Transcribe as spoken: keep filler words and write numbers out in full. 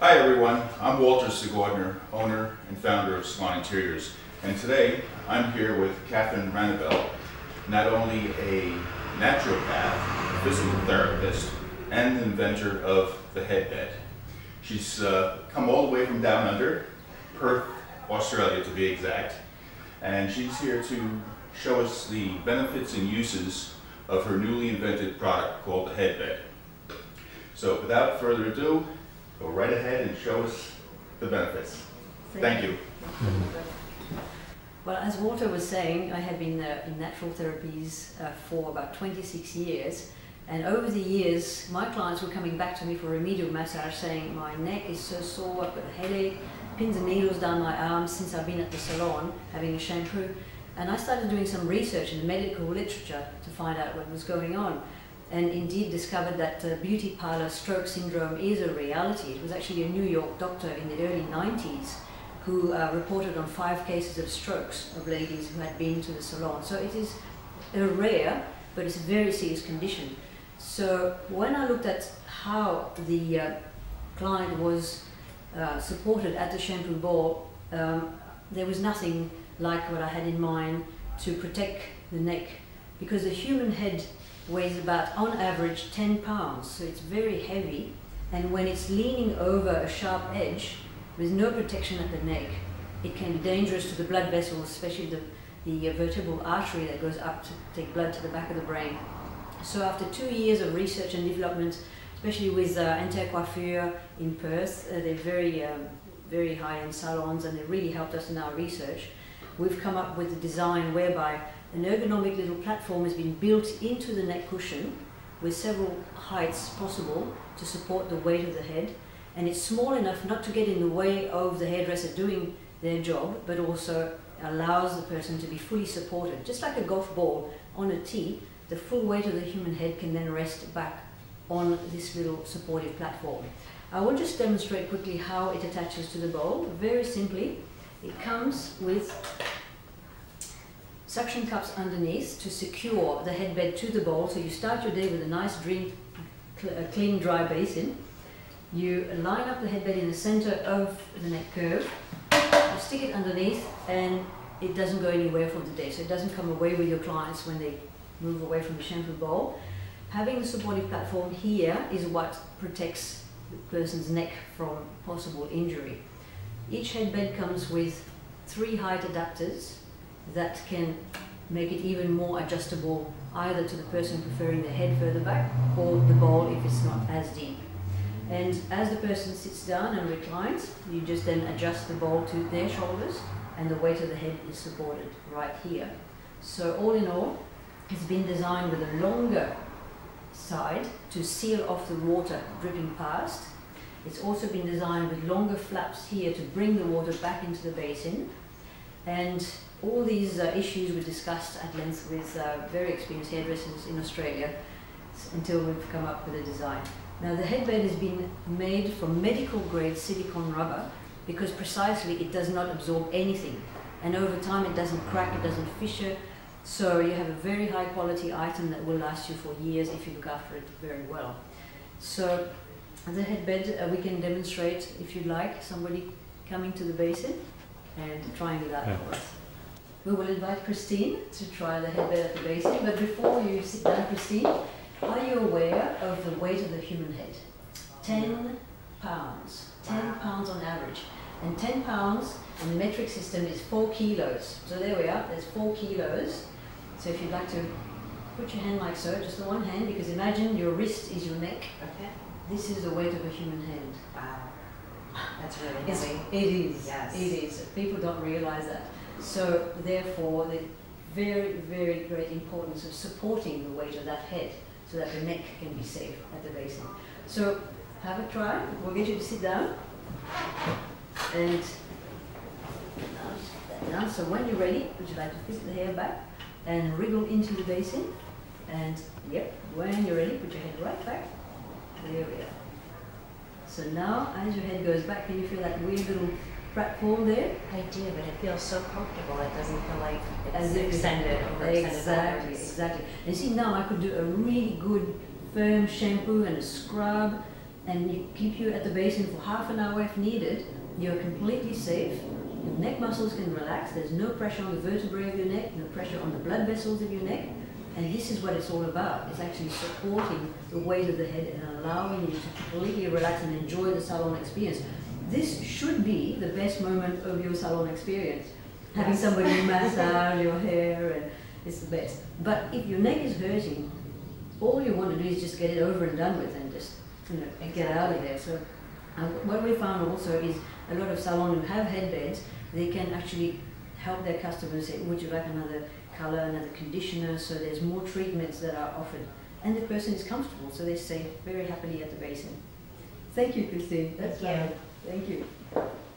Hi everyone, I'm Walter Sigurdner, owner and founder of Salon Interiors, and today I'm here with Catherine Randabel, not only a naturopath, physical therapist, and the inventor of the Headbed. She's uh, come all the way from down under, Perth, Australia to be exact, and she's here to show us the benefits and uses of her newly invented product called the Headbed. So without further ado, go right ahead and show us the benefits. Thank you. Well, as Walter was saying, I have been uh, in natural therapies uh, for about twenty-six years, and over the years my clients were coming back to me for remedial massage saying, my neck is so sore, I've got a headache, pins and needles down my arms since I've been at the salon having a shampoo. And I started doing some research in the medical literature to find out what was going on, and indeed discovered that uh, beauty parlor stroke syndrome is a reality. It was actually a New York doctor in the early nineties who uh, reported on five cases of strokes of ladies who had been to the salon. So it is a rare, but it's a very serious condition. So when I looked at how the uh, client was uh, supported at the shampoo ball, um, there was nothing like what I had in mind to protect the neck, because the human head weighs about, on average, ten pounds, so it's very heavy, and when it's leaning over a sharp edge with no protection at the neck, it can be dangerous to the blood vessels, especially the, the vertebral artery that goes up to take blood to the back of the brain. So after two years of research and development, especially with uh, Intercoiffure in Perth, uh, they're very, um, very high-end salons, and they really helped us in our research, we've come up with a design whereby an ergonomic little platform has been built into the neck cushion with several heights possible to support the weight of the head, and it's small enough not to get in the way of the hairdresser doing their job, but also allows the person to be fully supported. Just like a golf ball on a tee, the full weight of the human head can then rest back on this little supportive platform. I will just demonstrate quickly how it attaches to the bowl. Very simply, it comes with suction cups underneath to secure the headbed to the bowl. So you start your day with a nice dream, clean, dry basin. You line up the headbed in the center of the neck curve, you stick it underneath, and it doesn't go anywhere for the day. So it doesn't come away with your clients when they move away from the shampoo bowl. Having the supportive platform here is what protects the person's neck from possible injury. Each headbed comes with three height adapters that can make it even more adjustable, either to the person preferring the head further back or the bowl if it's not as deep. And as the person sits down and reclines, you just then adjust the bowl to their shoulders, and the weight of the head is supported right here. So all in all, it's been designed with a longer side to seal off the water dripping past. It's also been designed with longer flaps here to bring the water back into the basin. And all these uh, issues were discussed at length with uh, very experienced hairdressers in Australia until we've come up with a design. Now, the headbed has been made from medical grade silicone rubber because precisely it does not absorb anything, and over time it doesn't crack, it doesn't fissure, so you have a very high quality item that will last you for years if you look after it very well. So the headbed uh, we can demonstrate, if you like, somebody coming to the basin and trying it out for us. We will invite Christine to try the headbed at the basin, but before you sit down, Christine, are you aware of the weight of the human head? ten pounds. ten pounds on average. And ten pounds in the metric system is four kilos. So there we are, there's four kilos. So if you'd like to put your hand like so, just the one hand, because imagine your wrist is your neck. Okay. This is the weight of a human hand. Wow. That's really heavy. It is. Yes. It is. People don't realize that. So therefore, the very, very great importance of supporting the weight of that head so that the neck can be safe at the basin. So have a try. We'll get you to sit down. And down. So when you're ready, would you like to put the hair back and wriggle into the basin? And yep, when you're ready, put your head right back. There we are. So now, as your head goes back, can you feel that weird little platform there? I do, but it feels so comfortable. It doesn't feel like it's as extended over extended. Exactly, exactly. And see, now I could do a really good firm shampoo and a scrub and you keep you at the basin for half an hour if needed. You're completely safe. Your neck muscles can relax. There's no pressure on the vertebrae of your neck, no pressure on the blood vessels of your neck. And this is what it's all about. It's actually supporting the weight of the head and allowing you to completely relax and enjoy the salon experience. This should be the best moment of your salon experience. Having somebody massage your hair, and it's the best. But if your neck is hurting, all you want to do is just get it over and done with and just, you know, get out of there. So uh, what we found also is a lot of salons who have headbeds, they can actually help their customers say, would you like another color, another conditioner? So there's more treatments that are offered. And the person is comfortable, so they stay very happily at the basin. Thank you, Christine. That's right. Thank you.